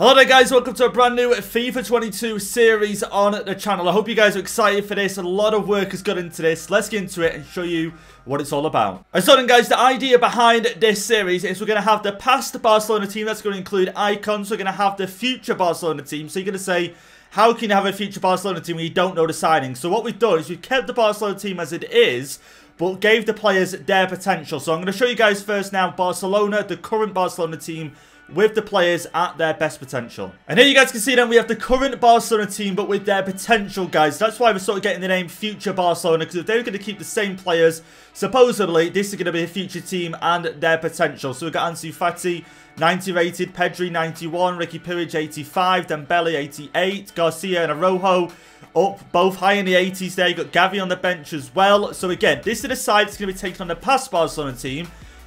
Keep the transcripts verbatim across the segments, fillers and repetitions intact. Hello there guys, welcome to a brand new FIFA twenty-two series on the channel. I hope you guys are excited for this. A lot of work has gone into this. Let's get into it and show you what it's all about. And so then guys, the idea behind this series is we're going to have the past Barcelona team. That's going to include icons. We're going to have the future Barcelona team. So you're going to say, how can you have a future Barcelona team when you don't know the signings? So what we've done is we've kept the Barcelona team as it is, but gave the players their potential. So I'm going to show you guys first now Barcelona, the current Barcelona team, with the players at their best potential. And here you guys can see then we have the current Barcelona team, but with their potential, guys. That's why we're sort of getting the name Future Barcelona, because if they're going to keep the same players, supposedly this is going to be a future team and their potential. So we've got Ansu Fati, ninety rated, Pedri, ninety-one, Riqui Puig, eighty-five, Dembele, eighty-eight, Garcia and Araujo up, both high in the eighties there. You've got Gavi on the bench as well. So again, this is the side that's going to be taking on the past Barcelona team.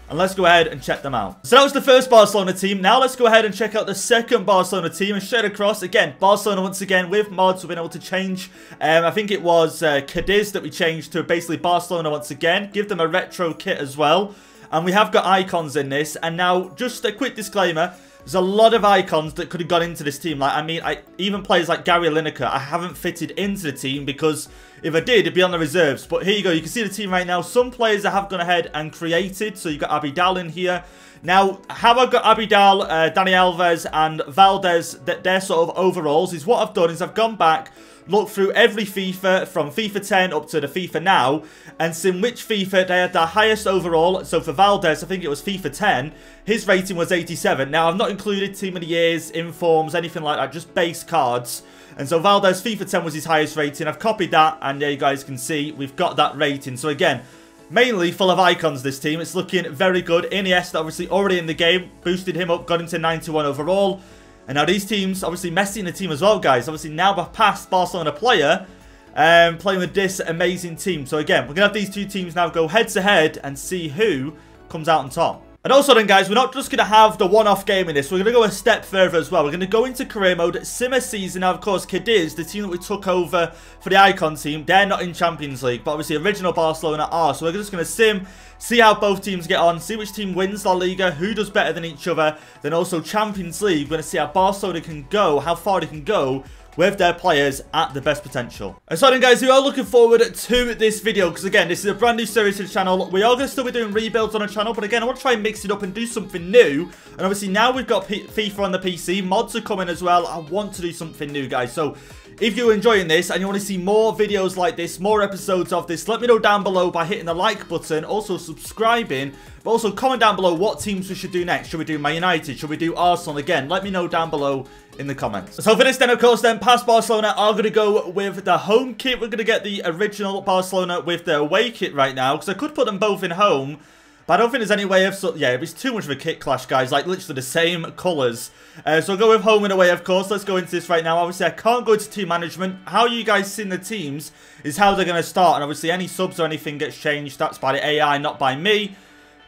And let's go ahead and check them out. So that was the first Barcelona team. Now let's go ahead and check out the second Barcelona team and straight across. Again, Barcelona once again with mods. We've been able to change. Um, I think it was uh, Cadiz that we changed to basically Barcelona once again. Give them a retro kit as well. And we have got icons in this. And now just a quick disclaimer. There's a lot of icons that could have gone into this team. Like, I mean, I, even players like Gary Lineker, I haven't fitted into the team because if I did, it'd be on the reserves. But here you go. You can see the team right now. Some players I have gone ahead and created. So you've got Abidal in here. Now, have I got Abidal, uh, Dani Alves, and Valdez, that they're sort of overalls, is what I've done is I've gone back, looked through every FIFA, from FIFA ten up to the FIFA now, and seen which FIFA they had their highest overall. So for Valdez, I think it was FIFA ten, his rating was eighty-seven. Now, I've not included Team of the Years, Informs, anything like that, just base cards. And so Valdez, FIFA ten was his highest rating. I've copied that, and there you guys can see, we've got that rating. So again, mainly full of icons, this team. It's looking very good. Iniesta, obviously, already in the game. Boosted him up, got him to ninety-one overall. And now these teams, obviously, Messi in the team as well, guys. Obviously, now we're past Barcelona player, um, playing with this amazing team. So, again, we're going to have these two teams now go head-to-head and see who comes out on top. And also then, guys, we're not just going to have the one-off game in this. We're going to go a step further as well. We're going to go into career mode, Simmer season. Now, of course, Cadiz, the team that we took over for the Icon team, they're not in Champions League. But obviously, original Barcelona are. So we're just going to sim, see how both teams get on, see which team wins La Liga, who does better than each other. Then also Champions League, we're going to see how Barcelona can go, how far they can go with their players at the best potential. And so then guys, we are looking forward to this video, because again, this is a brand new series to the channel. We are going to still be doing rebuilds on the channel, but again, I want to try and mix it up and do something new. And obviously now we've got P FIFA on the P C, mods are coming as well. I want to do something new, guys. So if you're enjoying this and you want to see more videos like this, more episodes of this, let me know down below by hitting the like button, also subscribing, but also comment down below what teams we should do next. Should we do Man United? Should we do Arsenal? Again, let me know down below in the comments. So for this then, of course, then past Barcelona are going to go with the home kit. We're going to get the original Barcelona with the away kit right now, because I could put them both in home, but I don't think there's any way of... So yeah, it was too much of a kit clash, guys. Like, literally the same colours. Uh, so I'll go with home and away, of course. Let's go into this right now. Obviously, I can't go into team management. How you guys seen the teams is how they're going to start. And obviously, any subs or anything gets changed. That's by the A I, not by me.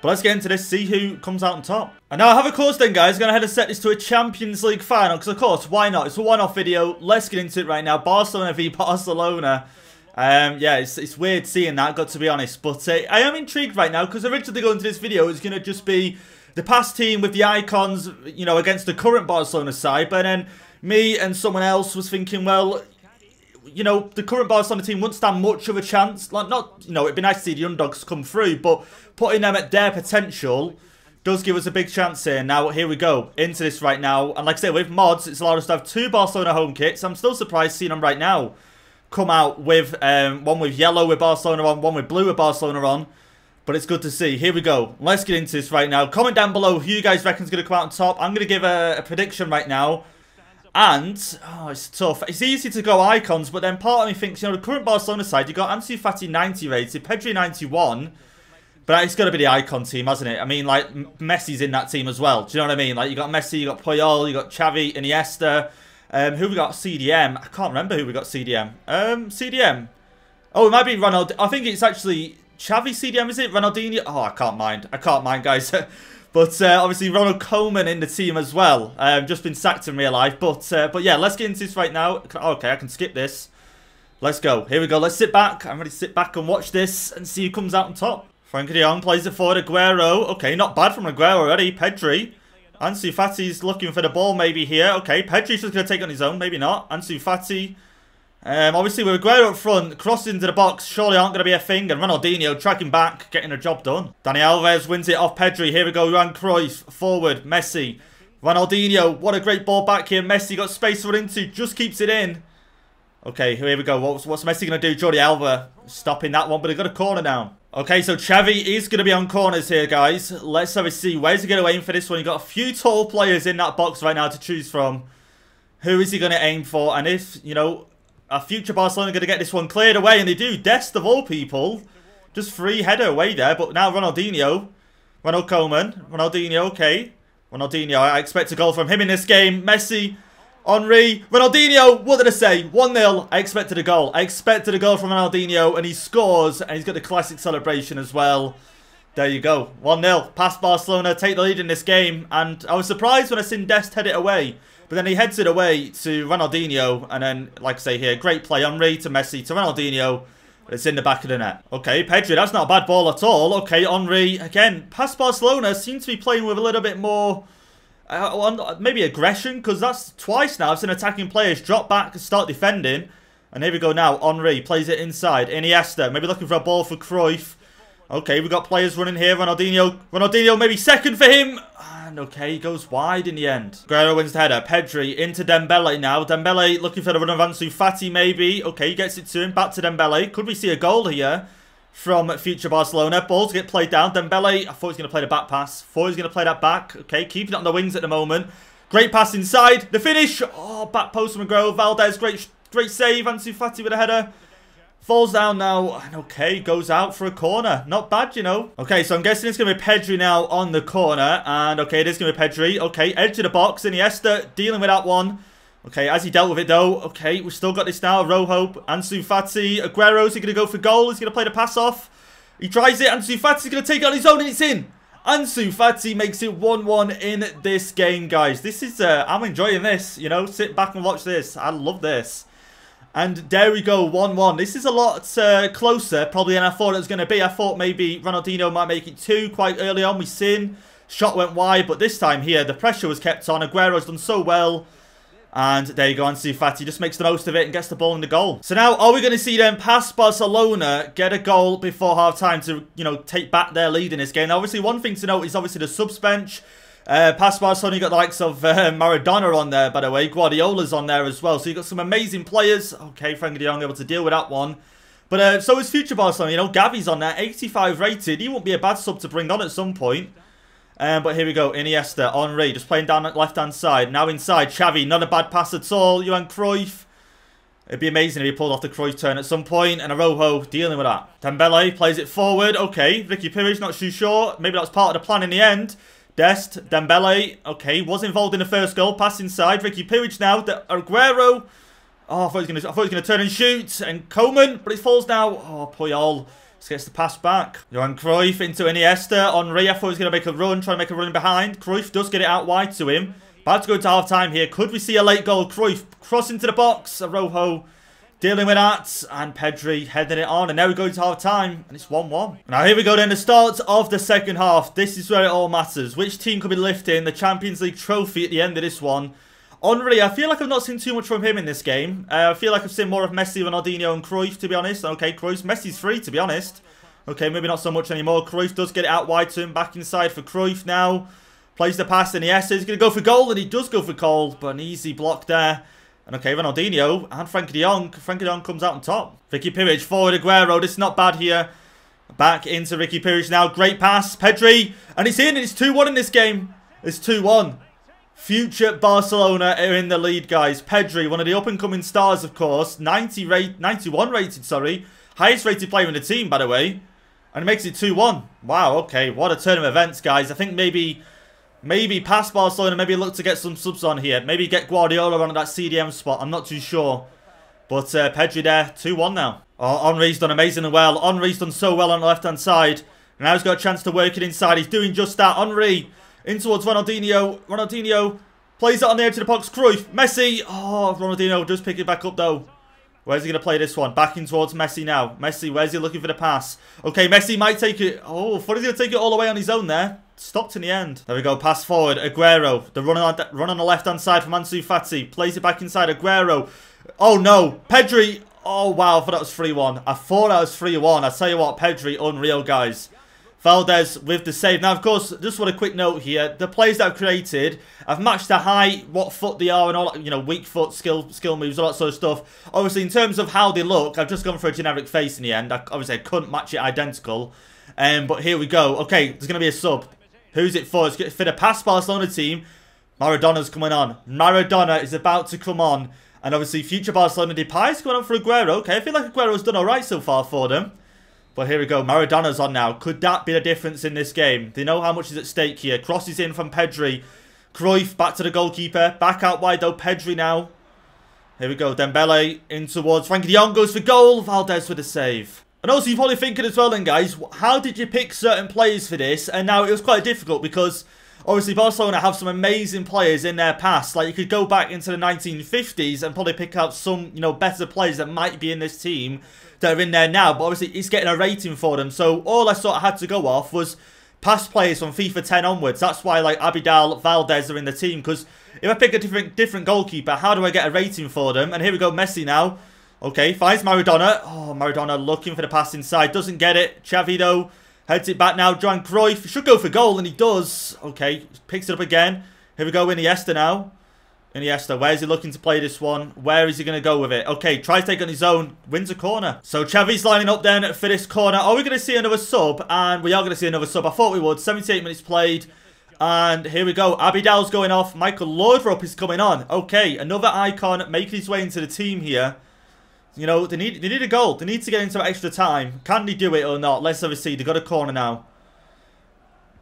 But let's get into this, see who comes out on top. And now I have a course then, guys. I'm going to head and set this to a Champions League final. Because, of course, why not? It's a one-off video. Let's get into it right now. Barcelona v Barcelona. Um, yeah, it's, it's weird seeing that, got to be honest. But uh, I am intrigued right now, because originally going into this video is going to just be the past team with the icons, you know, against the current Barcelona side. But then me and someone else was thinking, well, you know, the current Barcelona team wouldn't stand much of a chance. Like, not, you know, it'd be nice to see the underdogs come through, but putting them at their potential does give us a big chance here. Now, here we go into this right now. And like I said, with mods, it's allowed us to have two Barcelona home kits. I'm still surprised seeing them right now come out with um, one with yellow with Barcelona on, one with blue with Barcelona on. But it's good to see. Here we go. Let's get into this right now. Comment down below who you guys reckon is going to come out on top. I'm going to give a, a prediction right now. And, oh, it's tough. It's easy to go icons, but then part of me thinks, you know, the current Barcelona side, you've got Ansu Fati ninety rated, Pedri ninety-one. But it's got to be the icon team, hasn't it? I mean, like, Messi's in that team as well. Do you know what I mean? Like, you got Messi, you got Puyol, you got Xavi, Iniesta. Um, who we got? C D M. I can't remember who we got C D M. Um, C D M. Oh, it might be Ronald. I think it's actually Xavi C D M, is it? Ronaldinho. Oh, I can't mind. I can't mind, guys. But uh, obviously, Ronald Koeman in the team as well. Um, just been sacked in real life. But uh, but yeah, let's get into this right now. Okay, I can skip this. Let's go. Here we go. Let's sit back. I'm ready to sit back and watch this and see who comes out on top. Frank de Jong plays it forward. Aguero. Okay, not bad from Aguero already. Pedri. Ansu Fati's looking for the ball maybe here. Okay, Pedri's just going to take on his own. Maybe not. Ansu Fati. Um, obviously, with Aguero up front, crossing to the box surely aren't going to be a thing. And Ronaldinho tracking back, getting the job done. Dani Alves wins it off Pedri. Here we go, Juan Cruyff. Forward, Messi. Ronaldinho, what a great ball back here. Messi got space to run into. Just keeps it in. Okay, here we go. What's, what's Messi going to do? Jordi Alba stopping that one, but he got a corner now. Okay, so Xavi is going to be on corners here, guys. Let's have a see. Where's he going to aim for this one? You've got a few tall players in that box right now to choose from. Who is he going to aim for? And if, you know, a future Barcelona are going to get this one cleared away, and they do. Dest, of all people, just free header away there. But now Ronaldinho. Ronald Koeman. Ronaldinho, okay. Ronaldinho, I expect a goal from him in this game. Messi, Henry, Ronaldinho, what did I say? one nil, I expected a goal. I expected a goal from Ronaldinho, and he scores, and he's got the classic celebration as well. There you go, one nil, past Barcelona, take the lead in this game. And I was surprised when I seen Dest head it away, but then he heads it away to Ronaldinho, and then, like I say here, great play, Henry to Messi to Ronaldinho, but it's in the back of the net. Okay, Pedri, that's not a bad ball at all. Okay, Henry, again, past Barcelona, seems to be playing with a little bit more... Uh, maybe aggression, because that's twice now I've seen attacking players drop back and start defending. And here we go now, Henry plays it inside, Iniesta maybe looking for a ball for Cruyff. Okay, we've got players running here. Ronaldinho, Ronaldinho maybe second for him, and okay, he goes wide in the end. Guerrero wins the header. Pedri into Dembele now. Dembele looking for the run of Ansu Fati maybe. Okay, he gets it to him, back to Dembele. Could we see a goal here from future Barcelona? Balls get played down. Dembele, I thought he was going to play the back pass. Thought he was going to play that back. Okay, keeping it on the wings at the moment. Great pass inside. The finish. Oh, back post from Aguero. Valdez, great great save. Ansu Fati with a header. Falls down now. And okay, goes out for a corner. Not bad, you know. Okay, so I'm guessing it's going to be Pedri now on the corner. And okay, it is going to be Pedri. Okay, edge of the box. Iniesta dealing with that one. Okay, as he dealt with it though. Okay, we've still got this now. Rojo, Ansu Fati, Aguero. Is he going to go for goal? Is he going to play the pass off? He tries it. Ansu Fati's going to take it on his own and it's in. Ansu Fati makes it one one in this game, guys. This is, uh, I'm enjoying this, you know. Sit back and watch this. I love this. And there we go, one one. This is a lot uh, closer probably than I thought it was going to be. I thought maybe Ronaldinho might make it two quite early on. We seen. Shot went wide, but this time here, the pressure was kept on. Aguero's done so well. And there you go, Ansu Fati just makes the most of it and gets the ball in the goal. So now, are we going to see them pass Barcelona get a goal before half-time to, you know, take back their lead in this game? Now, obviously, one thing to note is obviously the subs bench. Uh, past Barcelona, you got the likes of uh, Maradona on there, by the way. Guardiola's on there as well. So you've got some amazing players. Okay, Frank de Jong able to deal with that one. But uh, so is future Barcelona. You know, Gavi's on there, eighty-five rated. He won't be a bad sub to bring on at some point. Um, but here we go, Iniesta, Henry, just playing down that left-hand side. Now inside, Xavi, not a bad pass at all. Johan Cruyff, it'd be amazing if he pulled off the Cruyff turn at some point. And Araujo dealing with that. Dembele plays it forward, okay. Riqui Puig, not too sure. Maybe that was part of the plan in the end. Dest, Dembele, okay, was involved in the first goal. Pass inside, Riqui Puig now, De Aguero. Oh, I thought he was going to turn and shoot. And Koeman, but it falls now. Oh, Puyol. Gets the pass back. Johan Cruyff into Iniesta. Henry, I thought he was going to make a run, trying to make a run behind. Cruyff does get it out wide to him. About to go to half-time here. Could we see a late goal? Cruyff crossing to the box. Araujo dealing with that. And Pedri heading it on. And now we go to half-time. And it's one one. Now here we go then. The start of the second half. This is where it all matters. Which team could be lifting the Champions League trophy at the end of this one? Henry, I feel like I've not seen too much from him in this game. Uh, I feel like I've seen more of Messi, Ronaldinho and Cruyff, to be honest. Okay, Cruyff. Messi's free, to be honest. Okay, maybe not so much anymore. Cruyff does get it out wide to him. Back inside for Cruyff now. Plays the pass, and yes, he's going to go for goal, and he does go for goal. But an easy block there. And okay, Ronaldinho and Frank de Jong. Frank de Jong comes out on top. Riqui Puig, forward Aguero. This is not bad here. Back into Riqui Puig now. Great pass. Pedri. And it's in, and it's two one in this game. It's two one. Future Barcelona are in the lead, guys. Pedri, one of the up-and-coming stars, of course. ninety rate, ninety-one rated, sorry. Highest rated player in the team, by the way. And it makes it two one. Wow, okay. What a turn of events, guys. I think maybe maybe past Barcelona, maybe look to get some subs on here. Maybe get Guardiola on at that C D M spot. I'm not too sure. But uh, Pedri there, two one now. Oh, Henry's done amazingly well. Henry's done so well on the left-hand side. And now he's got a chance to work it inside. He's doing just that. Henry... in towards Ronaldinho. Ronaldinho plays it on the edge of the box. Cruyff. Messi. Oh, Ronaldinho does pick it back up though. Where's he going to play this one? Back in towards Messi now. Messi, where's he looking for the pass? Okay, Messi might take it. Oh, thought he's going to take it all the way on his own there. stopped in the end. There we go, pass forward, Aguero. The run on, run on the left-hand side from Ansu Fati. Plays it back inside, Aguero. Oh, no. Pedri. Oh, wow, I thought that was three one. I thought that was three one. I tell you what, Pedri, unreal, guys. Valdez with the save. Now, of course, just want a quick note here. The players that I've created, I've matched the height, what foot they are, and all, you know, weak foot, skill skill moves, all that sort of stuff. Obviously, in terms of how they look, I've just gone for a generic face in the end. I, obviously, I couldn't match it identical. Um, but here we go. Okay, there's going to be a sub. Who's it for? It's going to fit a past Barcelona team. Maradona's coming on. Maradona is about to come on. And obviously, future Barcelona Depay's going on for Aguero. Okay, I feel like Aguero's done all right so far for them. But here we go. Maradona's on now. Could that be the difference in this game? They know how much is at stake here. Crosses in from Pedri. Cruyff back to the goalkeeper. Back out wide though. Pedri now. Here we go. Dembele in towards Frank de Jong. Goes for goal. Valdez with a save. And also you're probably thinking as well then guys, how did you pick certain players for this? And now it was quite difficult because obviously Barcelona have some amazing players in their past. Like you could go back into the nineteen fifties and probably pick out some, you know, better players that might be in this team that are in there now, but obviously it's getting a rating for them. So all I sort of had to go off was past players from FIFA ten onwards. That's why like Abidal, Valdez are in the team, because if I pick a different different goalkeeper, how do I get a rating for them? And here we go, Messi now. Okay, finds Maradona. Oh, Maradona looking for the pass inside. Doesn't get it. Xavi though heads it back now. Juan Cruyff should go for goal, and he does. Okay, picks it up again. Here we go, Iniesta now. Iniesta, where's he looking to play this one? Where is he going to go with it? Okay, tries to take on his own, wins a corner. So Xavi's lining up then for this corner. Are we going to see another sub? And we are going to see another sub. I thought we would. seventy-eight minutes played. And here we go. Abidal's going off. Michael Laudrup is coming on. Okay, another icon making his way into the team here. You know, they need they need a goal. They need to get into extra time. Can they do it or not? Let's have a see. They've got a corner now.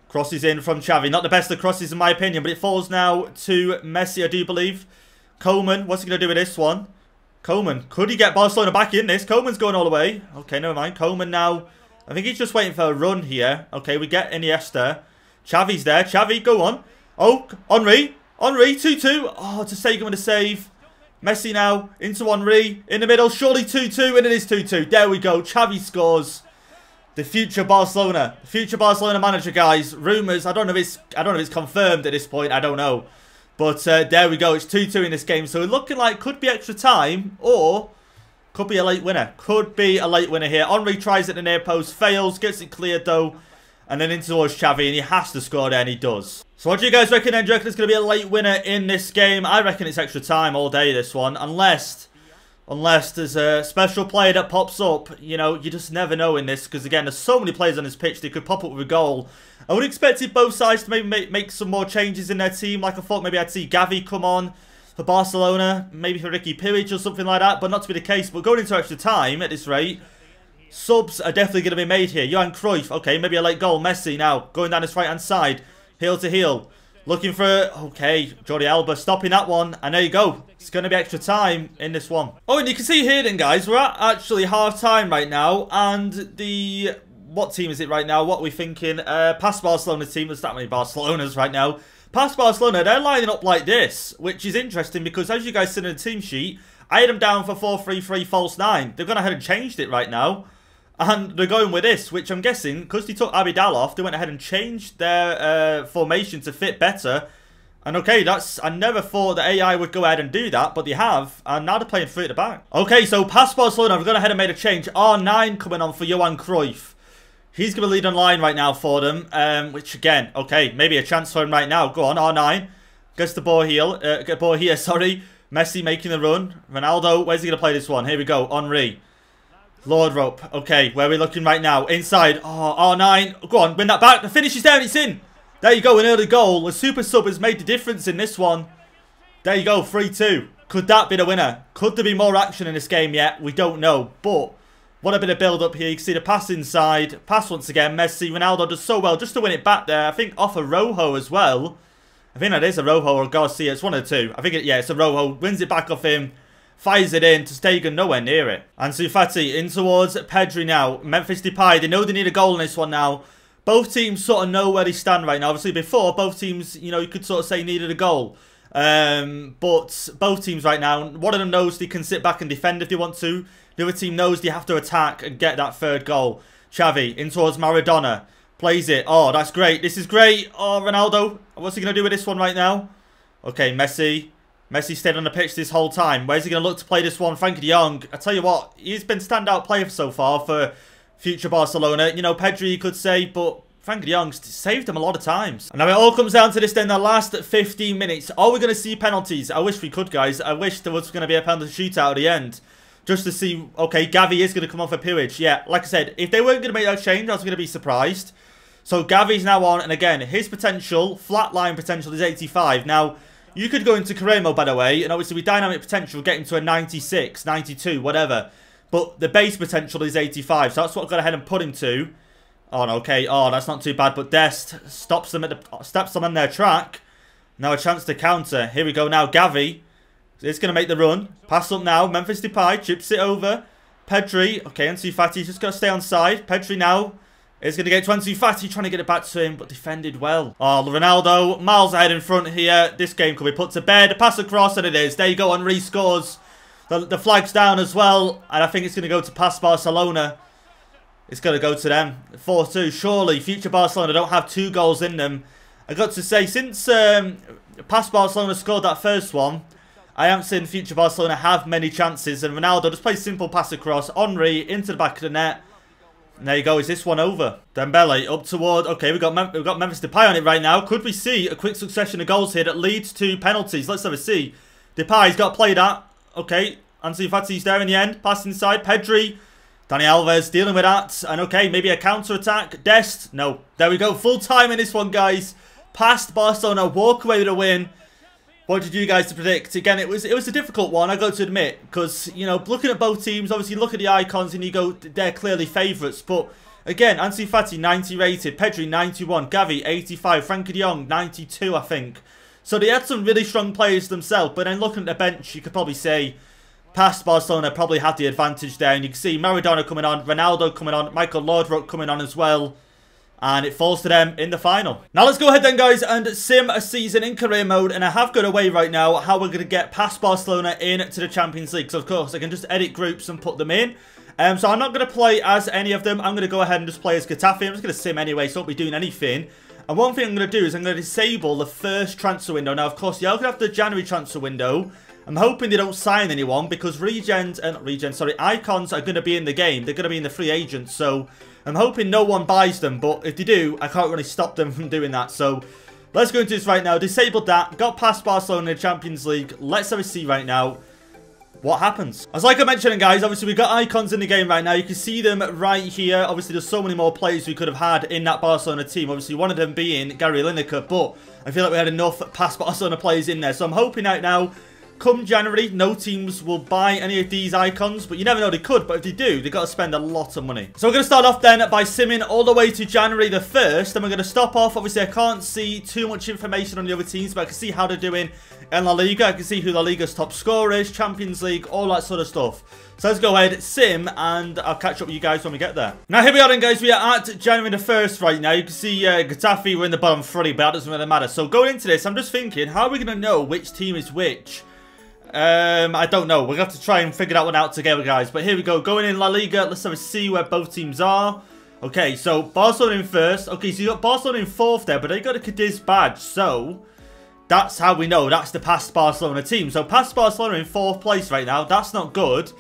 Crosses in from Xavi. Not the best of crosses in my opinion, but it falls now to Messi, I do believe. Koeman, what's he going to do with this one? Koeman, could he get Barcelona back in this? Koeman's going all the way. Okay, never mind. Koeman now. I think he's just waiting for a run here. Okay, we get Iniesta. Xavi's there. Xavi, go on. Oh, Henry. Henry, two two. Oh, to save him with a save. Messi now, into Henry, in the middle, surely two two, and it is two two. There we go, Xavi scores. The future Barcelona, the future Barcelona manager, guys. Rumours, I don't know if it's, I don't know if it's confirmed at this point, I don't know. But uh, there we go, it's two two in this game. So looking like could be extra time, or could be a late winner. Could be a late winner here. Henry tries it in the near post, fails, gets it cleared though. And then into towards Xavi, and he has to score there, and he does. So what do you guys reckon then? Do you reckon it's going to be a late winner in this game? I reckon it's extra time all day, this one. Unless, unless there's a special player that pops up. You know, you just never know in this. Because, again, there's so many players on this pitch that could pop up with a goal. I would expect both sides to maybe make, make some more changes in their team. Like I thought, maybe I'd see Gavi come on for Barcelona. Maybe for Riqui Puig or something like that. But not to be the case. But going into extra time at this rate, subs are definitely going to be made here. Johan Cruyff. Okay, maybe a late goal. Messi now going down his right-hand side. Heel to heel. Looking for... Okay, Jordi Alba stopping that one. And there you go. It's going to be extra time in this one. Oh, and you can see here then, guys. We're at actually half-time right now. And the... What team is it right now? What are we thinking? Uh, past Barcelona team. There's that many Barcelonas right now. Past Barcelona, they're lining up like this. Which is interesting because as you guys see in the team sheet, I had them down for four three three false nine. They've gone ahead and changed it right now. And they're going with this, which I'm guessing, because they took Abidal off, they went ahead and changed their uh, formation to fit better. And okay, that's I never thought that A I would go ahead and do that, but they have. And now they're playing three at the back. Okay, so past Barcelona, we've gone ahead and made a change. R nine coming on for Johan Cruyff. He's going to lead online right now for them, um, which again, okay, maybe a chance for him right now. Go on, R nine. Gets the ball heel, uh, get ball here, sorry. Messi making the run. Ronaldo, where's he going to play this one? Here we go, Henry. Laudrup. Okay, where are we looking right now? Inside. Oh, R nine. Go on, win that back. The finish is there and it's in. There you go, an early goal. The super sub has made the difference in this one. There you go, three two. Could that be the winner? Could there be more action in this game yet? We don't know. But what a bit of build-up here. You can see the pass inside. Pass once again. Messi. Ronaldo does so well just to win it back there. I think off a Rojo as well. I think that is a Rojo or Garcia. It's one of the two. I think, it, yeah, it's a Rojo. Wins it back off him. Fires it in to Stegen, nowhere near it. Ansu Fati in towards Pedri now. Memphis Depay, they know they need a goal in this one now. Both teams sort of know where they stand right now. Obviously before, both teams, you know, you could sort of say needed a goal. Um, but both teams right now, one of them knows they can sit back and defend if they want to. The other team knows they have to attack and get that third goal. Xavi in towards Maradona. Plays it. Oh, that's great. This is great. Oh, Ronaldo. What's he going to do with this one right now? Okay, Messi. Messi stayed on the pitch this whole time. Where's he going to look to play this one? Frank de Jong. I tell you what, he's been standout player so far for future Barcelona. You know, Pedri, you could say, but Frank de Jong saved him a lot of times. And now it all comes down to this then, the last fifteen minutes. Are we going to see penalties? I wish we could, guys. I wish there was going to be a penalty shootout at the end. Just to see, okay, Gavi is going to come on for Puig. Yeah, like I said, if they weren't going to make that change, I was going to be surprised. So Gavi's now on, and again, his potential, flatline potential is eighty-five. Now, you could go into career mode, by the way, and obviously with dynamic potential, getting to a ninety-six, ninety-two, whatever. But the base potential is eighty-five, so that's what I've got ahead and put him to. Oh, okay, oh, that's not too bad, but Dest stops them, at the, stops them on their track. Now a chance to counter. Here we go now, Gavi. It's going to make the run. Pass up now. Memphis Depay chips it over. Pedri. Okay, Ansu Fati just got to stay on side. Pedri now is going to get to Ansu Fati, trying to get it back to him, but defended well. Oh, Ronaldo. Miles ahead in front here. This game could be put to bed. Pass across, and it is. There you go. Henry scores. The, the flag's down as well, and I think it's going to go to pass Barcelona. It's going to go to them. four two. Surely, future Barcelona don't have two goals in them. I got to say, since um, pass Barcelona scored that first one, I haven't seen future Barcelona have many chances. And Ronaldo just plays simple pass across. Henry into the back of the net. And there you go. Is this one over? Dembele up toward... Okay, we've got, Mem we've got Memphis Depay on it right now. Could we see a quick succession of goals here that leads to penalties? Let's have a see. Depay's got to play that. Okay. Ansu Fati's there in the end. Pass inside. Pedri. Dani Alves dealing with that. And okay, maybe a counter-attack. Dest. No. There we go. Full time in this one, guys. Past Barcelona. Walk away with a win. What did you guys predict? Again, it was it was a difficult one, I got to admit, because, you know, looking at both teams, obviously look at the icons and you go, they're clearly favourites. But again, Ansu Fati ninety rated, Pedri ninety-one, Gavi eighty-five, Frankie de Jong ninety-two, I think. So they had some really strong players themselves, but then looking at the bench, you could probably say past Barcelona probably had the advantage there. And you can see Maradona coming on, Ronaldo coming on, Michael Laudrup coming on as well. And it falls to them in the final. Now let's go ahead then, guys, and sim a season in career mode. And I have got a way right now how we're going to get past Barcelona into the Champions League. So, of course, I can just edit groups and put them in. Um, so I'm not going to play as any of them. I'm going to go ahead and just play as Getafe. I'm just going to sim anyway, so I won't be doing anything. And one thing I'm going to do is I'm going to disable the first transfer window. Now, of course, yeah, I'm going to have the January transfer window. I'm hoping they don't sign anyone because Regens and Regens, sorry, Icons are going to be in the game. They're going to be in the free agents. So I'm hoping no one buys them. But if they do, I can't really stop them from doing that. So let's go into this right now. Disabled that. Got past Barcelona in the Champions League. Let's have a see right now what happens. As like I mentioned, guys, obviously we've got Icons in the game right now. You can see them right here. Obviously, there's so many more players we could have had in that Barcelona team. Obviously, one of them being Gary Lineker. But I feel like we had enough past Barcelona players in there. So I'm hoping right now, come January, no teams will buy any of these icons, but you never know, they could. But if they do, they've got to spend a lot of money. So we're going to start off then by simming all the way to January the first, and we're going to stop off. Obviously, I can't see too much information on the other teams, but I can see how they're doing in La Liga. I can see who La Liga's top scorer is, Champions League, all that sort of stuff. So let's go ahead, sim, and I'll catch up with you guys when we get there. Now, here we are then, guys. We are at January the first right now. You can see uh, Getafe were in the bottom three, but that doesn't really matter. So going into this, I'm just thinking, how are we going to know which team is which? Um, I don't know. We're going to have to try and figure that one out together, guys. But here we go. Going in La Liga. Let's have a see where both teams are. Okay, so Barcelona in first. Okay, so you got Barcelona in fourth there, but they got a Cadiz badge. So that's how we know. That's the past Barcelona team. So past Barcelona in fourth place right now. That's not good.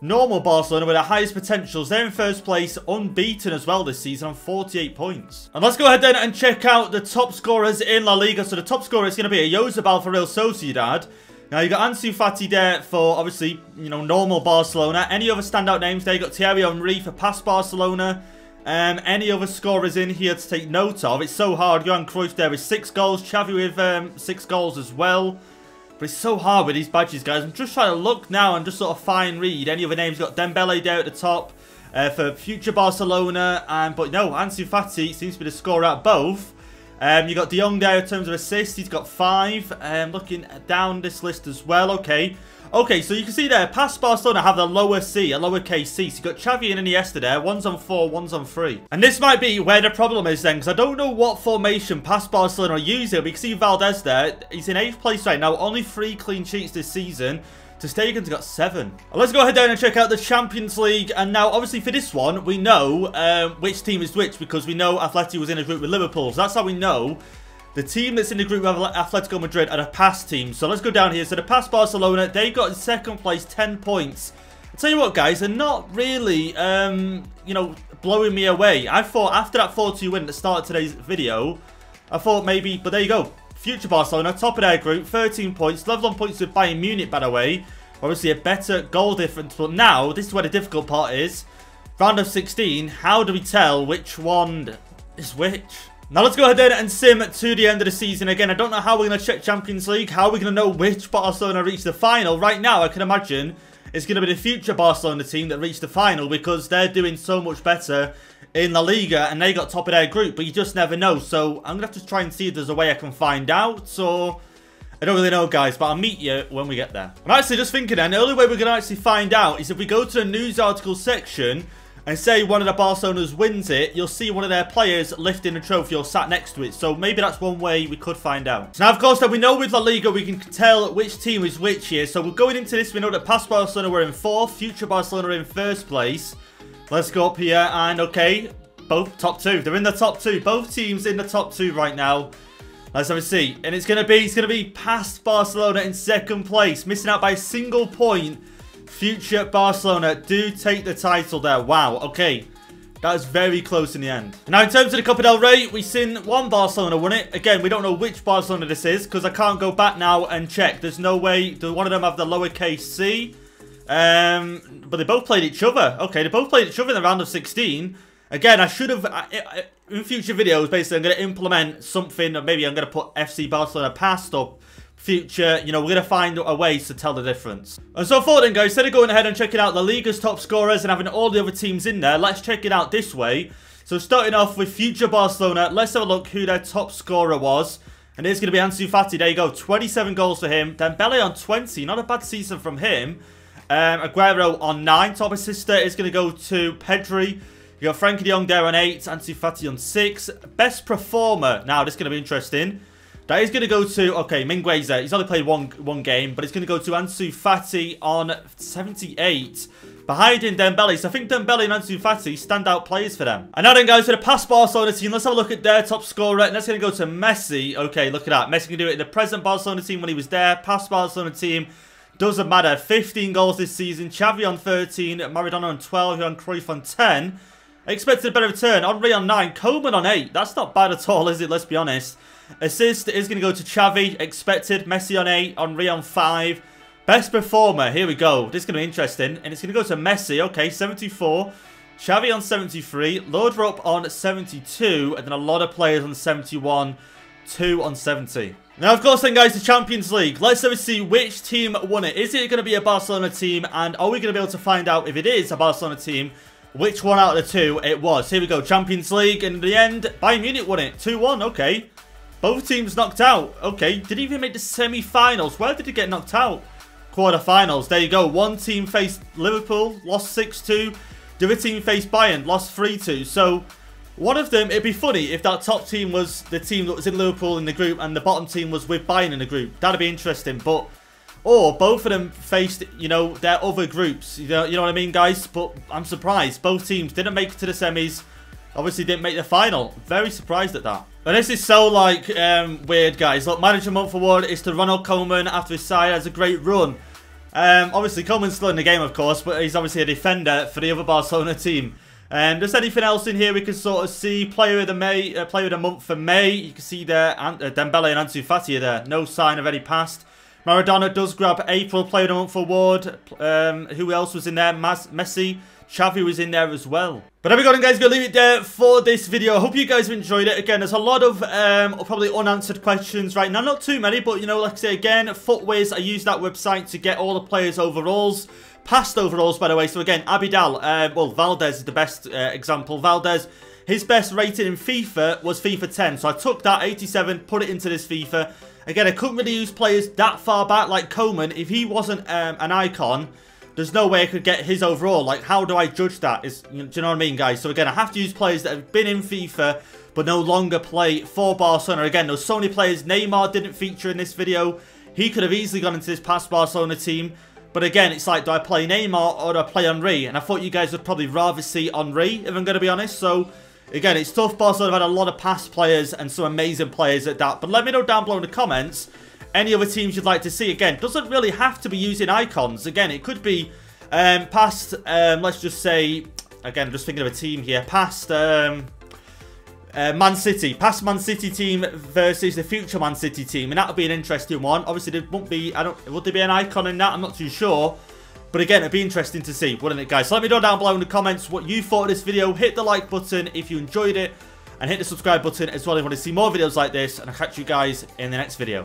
Normal Barcelona with the highest potentials. They're in first place, unbeaten as well this season on forty-eight points. And let's go ahead then and check out the top scorers in La Liga. So the top scorer is going to be Oyozabal for Real Sociedad. Now, you got Ansu Fati there for, obviously, you know, normal Barcelona. Any other standout names there? You got Thierry Henry for past Barcelona. Um, any other scorers in here to take note of? It's so hard. Juan Cruyff there with six goals. Xavi with um, six goals as well. But it's so hard with these badges, guys. I'm just trying to look now and just sort of fine read any other names. You've got Dembele there at the top uh, for future Barcelona. And But no, Ansu Fati seems to be the scorer at both. Um, you got De Jong there in terms of assists. He's got five. Um, looking down this list as well. Okay. Okay, so you can see there, past Barcelona have the lower C, a lowercase C. So you've got Xavi and Iniesta there. One's on four, one's on three. And this might be where the problem is then, because I don't know what formation past Barcelona are using. We can see Valdez there. He's in eighth place right now. Only three clean sheets this season. To Stegen's got seven. Let's go ahead down and check out the Champions League. And now, obviously, for this one, we know uh, which team is which, because we know Atleti was in a group with Liverpool. So that's how we know the team that's in the group with Atletico Madrid are the past team. So let's go down here. So the past Barcelona, they got in second place, ten points. I'll tell you what, guys, they're not really, um, you know, blowing me away. I thought after that four two win that started today's video, I thought maybe, but there you go. Future Barcelona, top of their group, thirteen points, level on points with Bayern Munich, by the way. Obviously, a better goal difference, but now, this is where the difficult part is. Round of sixteen, how do we tell which one is which? Now, let's go ahead and sim to the end of the season again. I don't know how we're going to check Champions League, how we're going to know which Barcelona reached the final. Right now, I can imagine it's going to be the future Barcelona team that reached the final because they're doing so much better in La Liga and they got top of their group, but you just never know. So I'm going to have to try and see if there's a way I can find out, or I don't really know, guys, but I'll meet you when we get there. I'm actually just thinking then, the only way we're going to actually find out is if we go to the news article section and say one of the Barcelonas wins it, you'll see one of their players lifting a trophy or sat next to it. So maybe that's one way we could find out. So now, of course, that we know with La Liga, we can tell which team is which here. So we're going into this, we know that past Barcelona were in fourth, future Barcelona in first place. Let's go up here and, okay, both top two. They're in the top two. Both teams in the top two right now. Let's have a see. And it's going to be, it's going to be past Barcelona in second place, missing out by a single point. Future Barcelona do take the title there. Wow, okay. That was very close in the end. Now, in terms of the Copa del Rey, we've seen one Barcelona win it. Again, we don't know which Barcelona this is because I can't go back now and check. There's no way. Do one of them have the lowercase C? Um, but they both played each other. Okay, they both played each other in the round of sixteen. Again, I should have... I, I, in future videos, basically, I'm going to implement something. Or maybe I'm going to put F C Barcelona past or... future, you know, we're going to find a way to tell the difference. And so for then, guys, instead of going ahead and checking out La Liga's top scorers and having all the other teams in there, let's check it out this way. So starting off with future Barcelona, let's have a look who their top scorer was. And it's going to be Ansu Fati. There you go, twenty-seven goals for him. Dembele on twenty, not a bad season from him. Um, Aguero on nine. Top assister is going to go to Pedri. You got Frank de Jong there on eight. Ansu Fati on six. Best performer. Now, this is going to be interesting. That is going to go to, okay, Mingueza. He's only played one one game, but it's going to go to Ansu Fati on seventy-eight. Behind in Dembele. So I think Dembele and Ansu Fati stand out players for them. And now then, guys, for the past Barcelona team, let's have a look at their top scorer. And that's going to go to Messi. Okay, look at that. Messi can do it in the present Barcelona team when he was there. Past Barcelona team, doesn't matter. fifteen goals this season. Xavi on thirteen. Maradona on twelve. Juan Cruyff on ten. Expected a better return. Henry on nine. Koeman on eight. That's not bad at all, is it? Let's be honest. Assist is going to go to Xavi, expected. Messi on eight, Henry on five. Best performer, here we go. This is going to be interesting. And it's going to go to Messi, okay, seventy-four. Xavi on seventy-three. Laudrup on seventy-two. And then a lot of players on seventy-one. Two on seventy. Now, of course, then, guys, the Champions League. Let's see which team won it. Is it going to be a Barcelona team? And are we going to be able to find out if it is a Barcelona team? Which one out of the two it was? Here we go, Champions League. And in the end, Bayern Munich won it. two one, okay. Both teams knocked out. Okay, didn't even make the semi-finals. Where did it get knocked out? Quarter-finals. There you go. One team faced Liverpool, lost six two. The other team faced Bayern, lost three two. So, one of them, it'd be funny if that top team was the team that was in Liverpool in the group and the bottom team was with Bayern in the group. That'd be interesting, but... Or both of them faced, you know, their other groups. You know, you know what I mean, guys? But I'm surprised. Both teams didn't make it to the semis. Obviously didn't make the final. Very surprised at that. But this is so, like, um, weird, guys. Look, Manager Month Award is to Ronald Koeman after his side has a great run. Um, obviously, Koeman's still in the game, of course, but he's obviously a defender for the other Barcelona team. Um, there's anything else in here we can sort of see. Player of the May, uh, Player of the Month for May. You can see there, Ant uh, Dembele and Ansu Fati are there. No sign of any past. Maradona does grab April Player of the Month Award. Um, who else was in there? Mas Messi. Xavi was in there as well. But there we go, then, guys. We'll leave it there for this video. I hope you guys have enjoyed it. Again, there's a lot of um, probably unanswered questions right now. Not too many, but, you know, like I say, again, Footwiz, I use that website to get all the players' overalls. Past overalls, by the way. So, again, Abidal, uh, well, Valdez is the best uh, example. Valdez, his best rating in FIFA was FIFA ten. So I took that eighty-seven, put it into this FIFA, Again, I couldn't really use players that far back like Koeman. If he wasn't um, an icon, there's no way I could get his overall. Like, how do I judge that? Is, you know, do you know what I mean, guys? So again, I have to use players that have been in FIFA but no longer play for Barcelona. Again, there's so many players. Neymar didn't feature in this video. He could have easily gone into this past Barcelona team. But again, it's like, do I play Neymar or do I play Henry? And I thought you guys would probably rather see Henry, if I'm going to be honest. So, again, it's tough. Barcelona have had a lot of past players and some amazing players at that. But let me know down below in the comments any other teams you'd like to see. Again, doesn't really have to be using icons. Again, it could be um, past, um, let's just say, again, I'm just thinking of a team here. Past um, uh, Man City. Past Man City team versus the future Man City team. And that would be an interesting one. Obviously, there won't be, I don't, would there be an icon in that? I'm not too sure. But again, it'd be interesting to see, wouldn't it, guys? So let me know down below in the comments what you thought of this video. Hit the like button if you enjoyed it. And hit the subscribe button as well if you want to see more videos like this. And I'll catch you guys in the next video.